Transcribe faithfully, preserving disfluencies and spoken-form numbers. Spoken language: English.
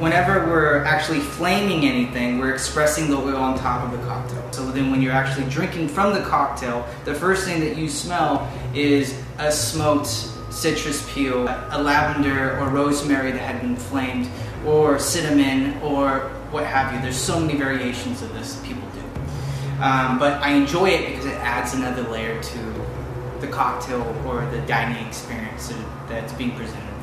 whenever we're actually flaming anything, we're expressing the oil on top of the cocktail. So then when you're actually drinking from the cocktail, the first thing that you smell is a smoked citrus peel, a lavender or rosemary that had been flamed, or cinnamon, or what have you. There's so many variations of this that people do. Um, but I enjoy it because it adds another layer to the cocktail or the dining experience that's being presented.